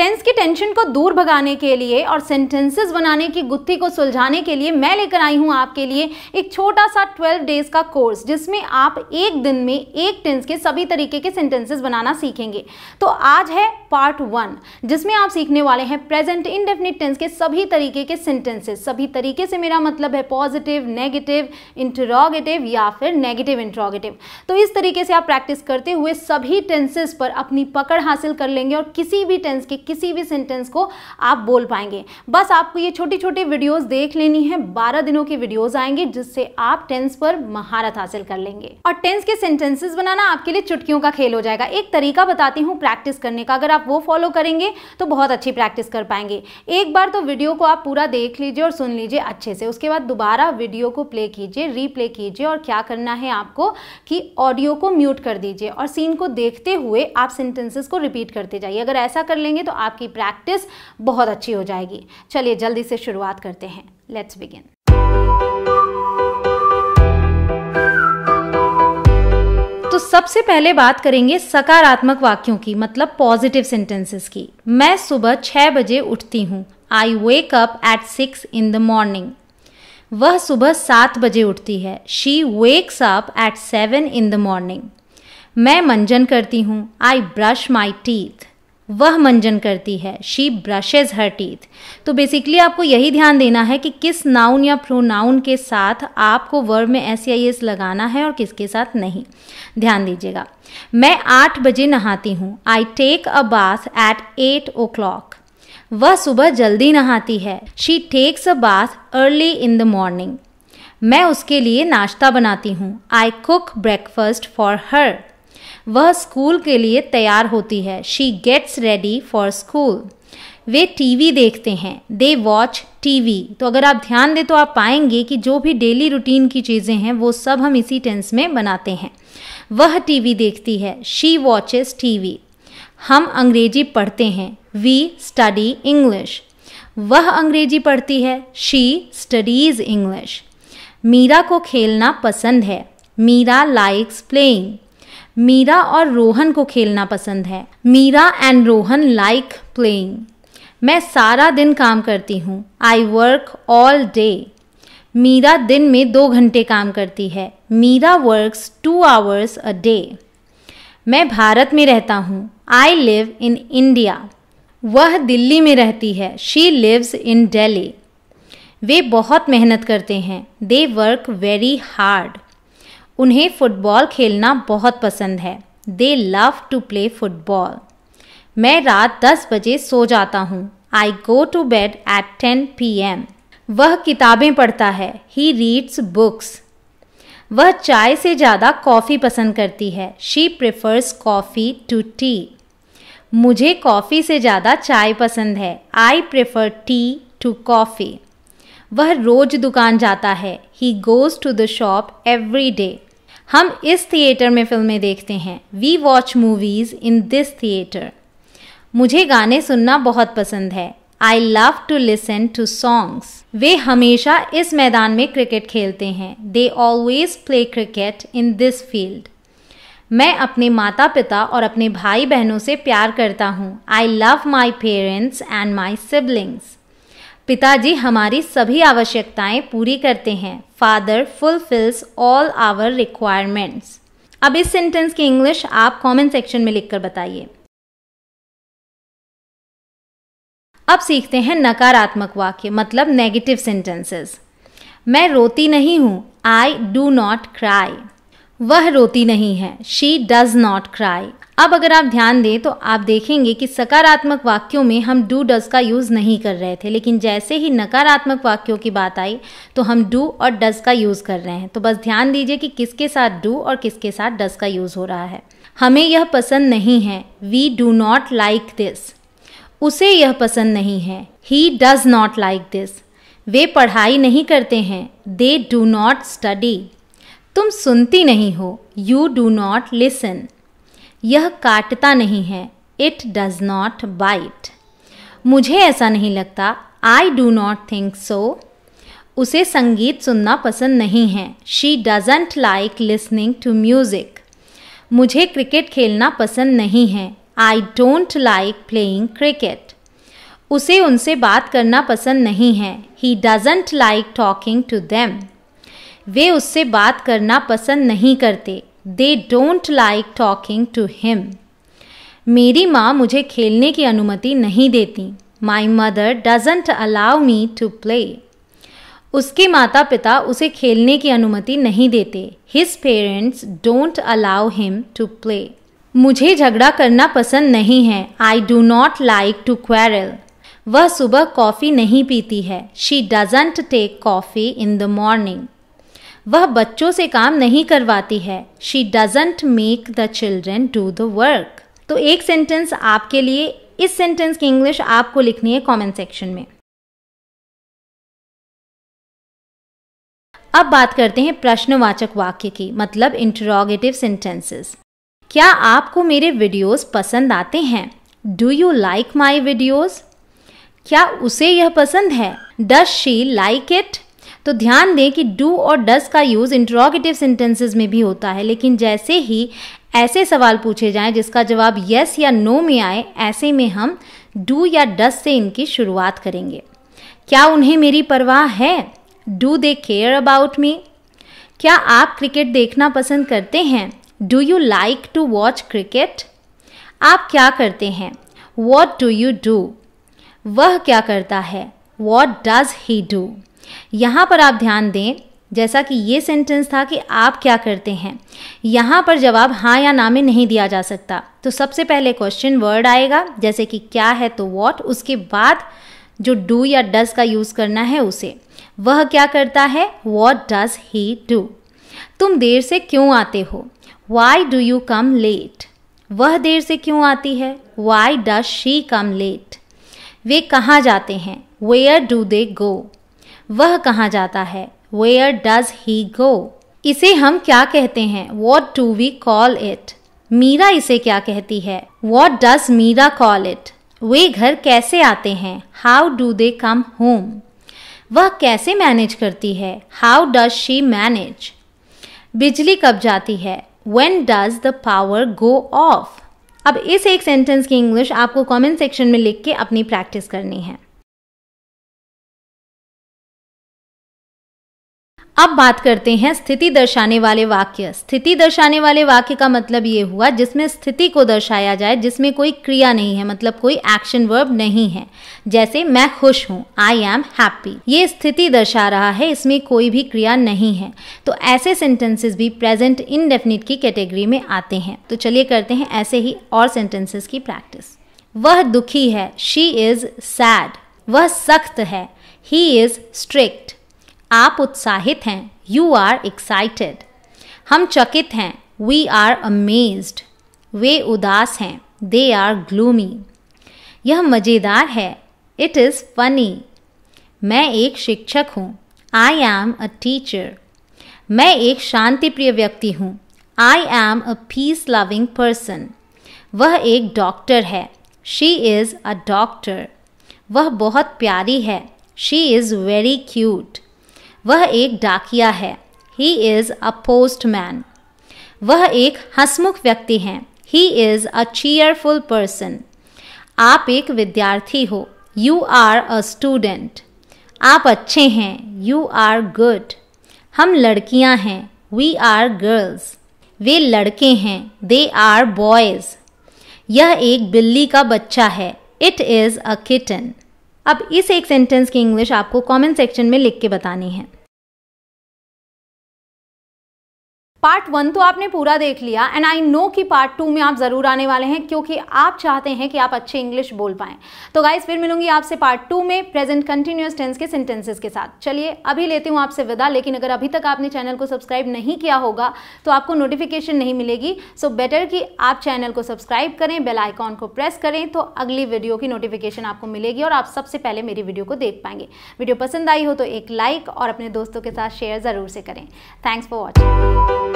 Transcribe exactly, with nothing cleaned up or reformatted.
Tense की tension को दूर भगाने के लिए और सेंटेंसेस बनाने की गुत्थी को सुलझाने के लिए मैं लेकर आई हूँ आपके लिए एक छोटा सा ट्वेल्व डेज का कोर्स, जिसमें आप एक दिन में एक टेंस के सभी तरीके के सेंटेंसेस बनाना सीखेंगे। तो आज है पार्ट वन, जिसमें आप सीखने वाले हैं प्रेजेंट इंडेफिनिट टेंस के सभी तरीके के सेंटेंसेस। सभी तरीके से मेरा मतलब है पॉजिटिव, नेगेटिव, इंटरोगेटिव या फिर नेगेटिव इंटरोगेटिव। तो इस तरीके से आप प्रैक्टिस करते हुए सभी टेंसेस पर अपनी पकड़ हासिल कर लेंगे और किसी भी टेंस के किसी भी सेंटेंस को आप बोल पाएंगे। बस आपको ये छोटी छोटी वीडियोस देख लेनी है। बारह दिनों की वीडियोस आएंगे जिससे आप टेंस पर महारत हासिल कर लेंगे और टेंस के सेंटेंसेस बनाना आपके लिए चुटकियों का खेल हो जाएगा। एक तरीका बताती हूँ प्रैक्टिस करने का, अगर आप वो फॉलो करेंगे तो बहुत अच्छी प्रैक्टिस कर पाएंगे। एक बार तो वीडियो को आप पूरा देख लीजिए और सुन लीजिए अच्छे से, उसके बाद दोबारा वीडियो को प्ले कीजिए, रीप्ले कीजिए और क्या करना है आपको कि ऑडियो को म्यूट कर दीजिए और सीन को देखते हुए आप सेंटेंसेस को रिपीट करते जाइए। अगर ऐसा कर लेंगे तो आपकी प्रैक्टिस बहुत अच्छी हो जाएगी। चलिए जल्दी से शुरुआत करते हैं, लेट्स बिगिन। तो सबसे पहले बात करेंगे सकारात्मक वाक्यों की, मतलब पॉजिटिव सेंटेंसेस की। मैं सुबह छह बजे उठती हूँ। I wake up at six in the morning. वह सुबह सात बजे उठती है। She wakes up at seven in the morning. मैं मंजन करती हूँ। I brush my teeth. वह मंजन करती है। She brushes her teeth. तो बेसिकली आपको यही ध्यान देना है कि किस नाउन या प्रोनाउन के साथ आपको वर्ब में एस या एस लगाना है और किसके साथ नहीं, ध्यान दीजिएगा। मैं आठ बजे नहाती हूँ। I take a bath at eight o'clock. वह सुबह जल्दी नहाती है। She takes a bath early in the morning. मैं उसके लिए नाश्ता बनाती हूँ। I cook breakfast for her. वह स्कूल के लिए तैयार होती है। She gets ready for school. वे टीवी देखते हैं। They watch TV. तो अगर आप ध्यान दें तो आप पाएंगे कि जो भी डेली रूटीन की चीज़ें हैं वो सब हम इसी टेंस में बनाते हैं। वह टीवी देखती है। She watches TV. हम अंग्रेजी पढ़ते हैं। We study English. वह अंग्रेजी पढ़ती है। She studies English. मीरा को खेलना पसंद है। Meera likes playing. मीरा और रोहन को खेलना पसंद है। Meera and Rohan like playing. मैं सारा दिन काम करती हूँ। I work all day. Meera दिन में दो घंटे काम करती है। Meera works two hours a day. मैं भारत में रहता हूँ। I live in India. वह दिल्ली में रहती है। She lives in Delhi. वे बहुत मेहनत करते हैं। They work very hard. उन्हें फुटबॉल खेलना बहुत पसंद है। They love to play football. मैं रात दस बजे सो जाता हूँ। I go to bed at ten PM एम। वह किताबें पढ़ता है। He reads books. वह चाय से ज़्यादा कॉफ़ी पसंद करती है। She prefers coffee to tea. मुझे कॉफ़ी से ज़्यादा चाय पसंद है। I prefer tea to coffee. वह रोज़ दुकान जाता है। He goes to the shop every day. हम इस थिएटर में फिल्में देखते हैं। We watch movies in this theatre. मुझे गाने सुनना बहुत पसंद है। I love to listen to songs. वे हमेशा इस मैदान में क्रिकेट खेलते हैं। They always play cricket in this field. मैं अपने माता पिता और अपने भाई बहनों से प्यार करता हूँ। I love my parents and my siblings. पिताजी हमारी सभी आवश्यकताएं पूरी करते हैं। Father fulfils all our requirements. अब इस सेंटेंस की इंग्लिश आप कमेंट सेक्शन में लिखकर बताइए। अब सीखते हैं नकारात्मक वाक्य, मतलब नेगेटिव सेंटेंसेस। मैं रोती नहीं हूँ। I do not cry. वह रोती नहीं है। She does not cry. अब अगर आप ध्यान दें तो आप देखेंगे कि सकारात्मक वाक्यों में हम डू डज का यूज़ नहीं कर रहे थे, लेकिन जैसे ही नकारात्मक वाक्यों की बात आई तो हम डू और डज का यूज़ कर रहे हैं। तो बस ध्यान दीजिए कि किसके साथ डू और किसके साथ डज का यूज़ हो रहा है। हमें यह पसंद नहीं है। We do not like this. उसे यह पसंद नहीं है। He does not like this. वे पढ़ाई नहीं करते हैं। They do not study. तुम सुनती नहीं हो। You do not listen. यह काटता नहीं है। It does not bite. मुझे ऐसा नहीं लगता। I do not think so. उसे संगीत सुनना पसंद नहीं है। She doesn't like listening to music. मुझे क्रिकेट खेलना पसंद नहीं है। I don't like playing cricket. उसे उनसे बात करना पसंद नहीं है। He doesn't like talking to them. वे उससे बात करना पसंद नहीं करते। They don't like talking to him. मेरी माँ मुझे खेलने की अनुमति नहीं देती। My mother doesn't allow me to play. उसके माता पिता उसे खेलने की अनुमति नहीं देते। His parents don't allow him to play. मुझे झगड़ा करना पसंद नहीं है। आई do not like to quarrel. वह सुबह कॉफ़ी नहीं पीती है। She doesn't take coffee in the morning. वह बच्चों से काम नहीं करवाती है। She doesn't make the children do the work. तो एक सेंटेंस आपके लिए, इस सेंटेंस की इंग्लिश आपको लिखनी है कमेंट सेक्शन में। अब बात करते हैं प्रश्नवाचक वाक्य की, मतलब इंटरोगेटिव सेंटेंसेस। क्या आपको मेरे वीडियोस पसंद आते हैं? Do you like my videos? क्या उसे यह पसंद है? Does she like it? तो ध्यान दें कि डू और डज का यूज़ इंटरोगेटिव सेंटेंसेस में भी होता है, लेकिन जैसे ही ऐसे सवाल पूछे जाएं जिसका जवाब येस या नो में आए, ऐसे में हम डू या डज से इनकी शुरुआत करेंगे। क्या उन्हें मेरी परवाह है? Do they care about me? क्या आप क्रिकेट देखना पसंद करते हैं? Do you like to watch cricket? आप क्या करते हैं? What do you do? वह क्या करता है? What does he do? यहाँ पर आप ध्यान दें, जैसा कि ये सेंटेंस था कि आप क्या करते हैं, यहाँ पर जवाब हाँ या ना में नहीं दिया जा सकता। तो सबसे पहले क्वेश्चन वर्ड आएगा, जैसे कि क्या है तो वॉट, उसके बाद जो डू या डज का यूज़ करना है उसे। वह क्या करता है? What does he do? तुम देर से क्यों आते हो? Why do you come late? वह देर से क्यों आती है? Why does she come late? वे कहाँ जाते हैं? Where do they go? वह कहाँ जाता है? Where does he go? इसे हम क्या कहते हैं? What do we call it? Meera इसे क्या कहती है? What does Meera call it? वे घर कैसे आते हैं? How do they come home? वह कैसे मैनेज करती है? How does she manage? बिजली कब जाती है? When does the power go off? अब इस एक सेंटेंस की इंग्लिश आपको कमेंट सेक्शन में लिख के अपनी प्रैक्टिस करनी है। अब बात करते हैं स्थिति दर्शाने वाले वाक्य। स्थिति दर्शाने वाले वाक्य का मतलब ये हुआ जिसमें स्थिति को दर्शाया जाए, जिसमें कोई क्रिया नहीं है, मतलब कोई एक्शन वर्ब नहीं है। जैसे मैं खुश हूँ, आई एम हैप्पी। ये स्थिति दर्शा रहा है, इसमें कोई भी क्रिया नहीं है। तो ऐसे सेंटेंसेस भी प्रेजेंट इंडेफिनिट की कैटेगरी में आते हैं। तो चलिए करते हैं ऐसे ही और सेंटेंसेस की प्रैक्टिस। वह दुखी है। She is sad. वह सख्त है। He is strict. आप उत्साहित हैं। You are excited. हम चकित हैं। We are amazed. वे उदास हैं। They are gloomy. यह मज़ेदार है। It is funny. मैं एक शिक्षक हूँ। I am a teacher. मैं एक शांति प्रिय व्यक्ति हूँ। I am a peace loving person. वह एक डॉक्टर है। She is a doctor. वह बहुत प्यारी है। She is very cute. वह एक डाकिया है। He is a postman. वह एक हंसमुख व्यक्ति हैं। He is a cheerful person. आप एक विद्यार्थी हो। You are a student. आप अच्छे हैं। You are good. हम लड़कियां हैं। We are girls. वे लड़के हैं। They are boys. यह एक बिल्ली का बच्चा है। It is a kitten. अब इस एक सेंटेंस की इंग्लिश आपको कमेंट सेक्शन में लिख के बतानी है। पार्ट वन तो आपने पूरा देख लिया, एंड आई नो कि पार्ट टू में आप ज़रूर आने वाले हैं, क्योंकि आप चाहते हैं कि आप अच्छे इंग्लिश बोल पाएँ। तो गाइज, फिर मिलूंगी आपसे पार्ट टू में प्रेजेंट कंटिन्यूअस टेंस के सेंटेंसेस के साथ। चलिए अभी लेती हूँ आपसे विदा, लेकिन अगर अभी तक आपने चैनल को सब्सक्राइब नहीं किया होगा तो आपको नोटिफिकेशन नहीं मिलेगी। सो बेटर कि आप चैनल को सब्सक्राइब करें, बेल आइकॉन को प्रेस करें, तो अगली वीडियो की नोटिफिकेशन आपको मिलेगी और आप सबसे पहले मेरी वीडियो को देख पाएंगे। वीडियो पसंद आई हो तो एक लाइक और अपने दोस्तों के साथ शेयर ज़रूर से करें। Thanks for watching.